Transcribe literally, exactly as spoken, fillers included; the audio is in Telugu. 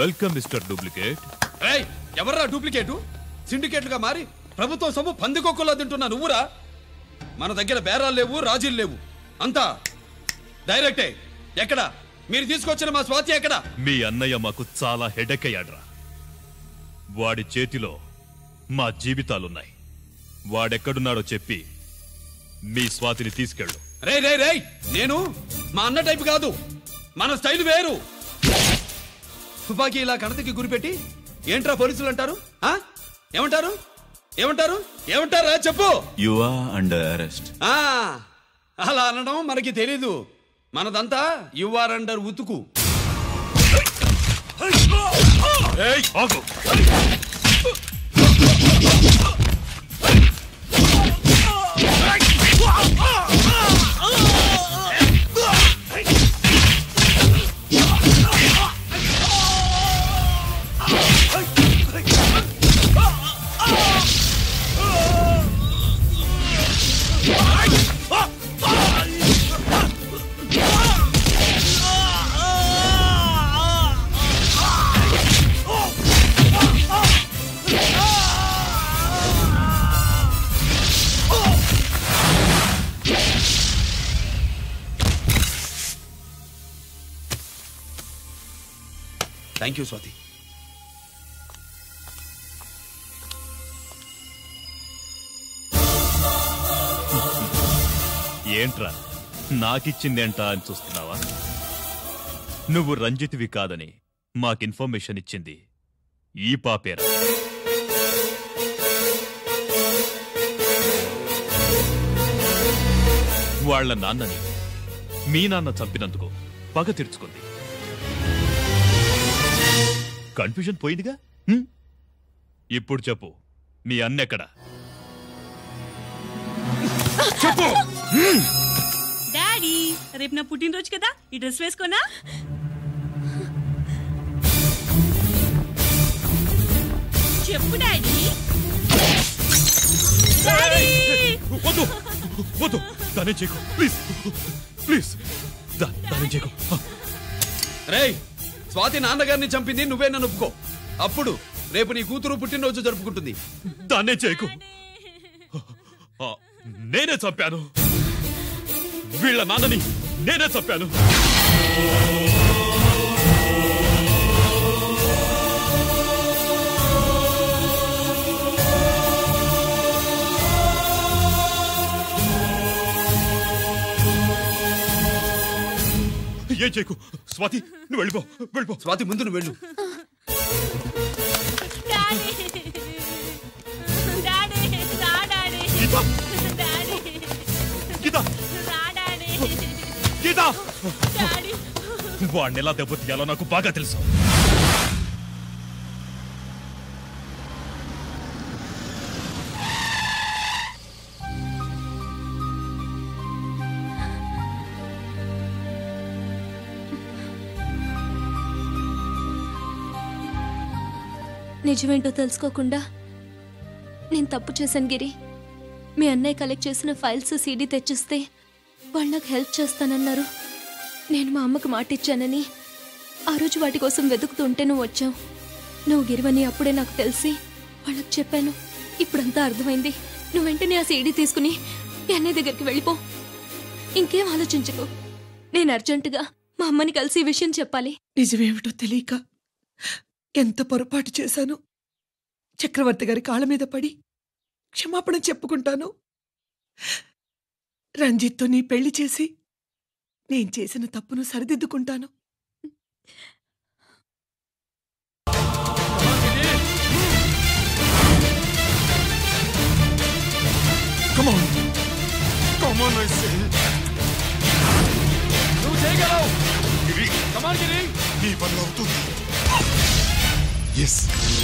Welcome mister duplicate. ఏయ్ ఎవర్రా డూప్లికేట్? సిండికేట్లుగా మారి ప్రభుత్వం సొమ్ము పందికొక్కులా తింటున్నా నువ్వురా? మన దగ్గర బేరాలు లేవు, రాజీలు లేవు, అంతా డైరెక్టే. ఎక్కడ మీరు తీసుకొచ్చిన మా స్వాతి ఎక్కడ? మీ అన్నయ్య మాకు చాలా హెడేక్ అయ్యాడ్రా. వాడి చేతిలో మా జీవితాలున్నాయి. వాడెక్కడున్నాడో చెప్పి మీ స్వాతిని తీసుకెళ్ళు. రే రే రే నేను మా అన్న టైప్ కాదు, మన స్టైల్ వేరు. తుపాకీ ఇలా కణతకి గురిపెట్టి ఏంట్రా పోలీసులు అంటారు? ఏమంటారు ఏమంటారు ఏమంటారా చెప్పు. You are under arrest. అలా అనడం మనకి తెలీదు, మనదంతా యు ఆర్ అండర్ ఉతుకు. Thank you, Swati. ఏంట్రా నాకిచ్చిందేంటా అని చూస్తున్నావా? నువ్వు రంజిత్వి కాదని మాకు ఇన్ఫర్మేషన్ ఇచ్చింది ఈ పాపేరా. వాళ్ళ నాన్నని మీ నాన్న చంపినందుకు పగ తీర్చుకుంది. కన్ఫ్యూజన్ పోయిందిగా. ఇప్పుడు చెప్పు మీ అన్నెక్కడ? చెప్పు. డాడీ రేపు నా పుట్టినరోజు కదా, ఈ డ్రెస్ వేసుకోనా? చెప్పు డాడీ. దానే చేకో ప్లీజ్ ప్లీజ్ దానే చేకో. రే స్వాతి నాన్నగారిని చంపింది నువ్వే నన్ను ఒప్పుకో, అప్పుడు రేపు నీ కూతురు పుట్టినరోజు జరుపుకుంటుంది. దాన్నే చేయకు. నేనే చంపాను వీళ్ళ నాన్నని, నేనే చంపాను. ఏం చేయకు స్వాతి, నువ్వు వెళ్ళిపో వెళ్ళిపో. స్వాతి ముందు నువ్వు వెళ్ళు. వాడిని ఎలా దెబ్బతీయాలో నాకు బాగా తెలుసు. నిజమేంటో తెలుసుకోకుండా నేను తప్పు చేశాను గిరి. మీ అన్నయ్య కలెక్ట్ చేసిన ఫైల్స్ సీడీ తెచ్చిస్తే వాళ్ళు నాకు హెల్ప్ చేస్తానన్నారు. నేను మా అమ్మకు మాట ఇచ్చానని ఆ రోజు వాటి కోసం వెతుకుతుంటే నువ్వు వచ్చావు. నువ్వు గిరివని అప్పుడే నాకు తెలిసి వాళ్ళకి చెప్పాను. ఇప్పుడంతా అర్థమైంది. నువ్వు వెంటనే ఆ సీడీ తీసుకుని మీ అన్నయ్య దగ్గరికి వెళ్ళిపో. ఇంకేం ఆలోచించకు. నేను అర్జెంటుగా మా అమ్మని కలిసి ఈ విషయం చెప్పాలి. నిజమేమిటో తెలియక ఎంత పొరపాటు చేశాను. చక్రవర్తి గారి కాళ్ళ మీద పడి క్షమాపణ చెప్పుకుంటాను. రంజిత్తో నీ పెళ్లి చేసి నేను చేసిన తప్పును సరిదిద్దుకుంటాను. Yes.